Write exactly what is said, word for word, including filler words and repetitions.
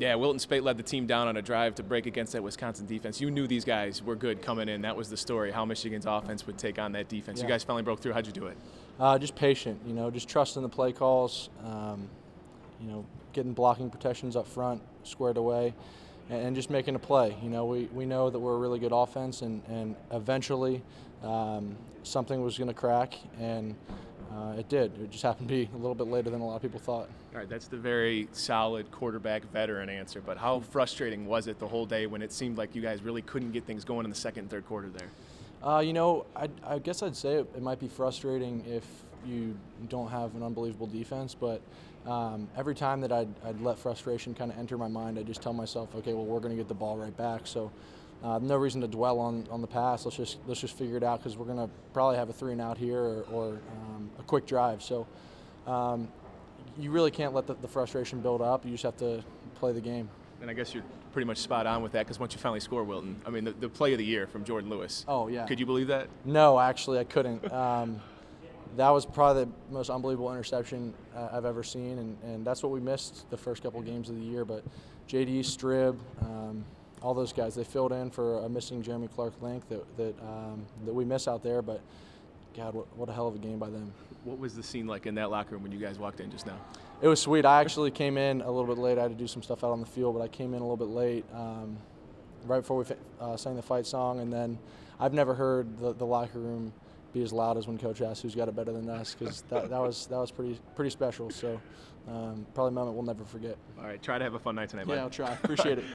Yeah, Wilton Speight led the team down on a drive to break against that Wisconsin defense. You knew these guys were good coming in. That was the story, how Michigan's offense would take on that defense. Yeah. You guys finally broke through. How'd you do it? Uh, just patient, you know, just trusting the play calls, um, you know, getting blocking protections up front, squared away, and, and just making a play. You know, we, we know that we're a really good offense, and, and eventually um, something was going to crack, and Uh, it did. It just happened to be a little bit later than a lot of people thought. All right, that's the very solid quarterback veteran answer, but how frustrating was it the whole day when it seemed like you guys really couldn't get things going in the second and third quarter there? Uh, you know, I, I guess I'd say it, it might be frustrating if you don't have an unbelievable defense, but um, every time that I'd, I'd let frustration kind of enter my mind, I'd just tell myself, okay, well, we're going to get the ball right back. So Uh, no reason to dwell on, on the pass. Let's just let's just figure it out, because we're going to probably have a three and out here, or, or um, a quick drive. So um, you really can't let the, the frustration build up. You just have to play the game. And I guess you're pretty much spot on with that, because once you finally score, Wilton, I mean, the, the play of the year from Jordan Lewis. Oh, yeah. Could you believe that? No, actually, I couldn't. Um, that was probably the most unbelievable interception uh, I've ever seen, and, and that's what we missed the first couple games of the year. But J D Stribb, um, all those guys, they filled in for a missing Jeremy Clark link that that, um, that we miss out there, but God, what, what a hell of a game by them. What was the scene like in that locker room when you guys walked in just now? It was sweet. I actually came in a little bit late. I had to do some stuff out on the field, but I came in a little bit late, um, right before we uh, sang the fight song, and then I've never heard the, the locker room be as loud as when Coach asked who's got it better than us, because that, that was that was pretty pretty special. So um, probably a moment we'll never forget. All right, try to have a fun night tonight, bud. Yeah, I'll try. Appreciate it.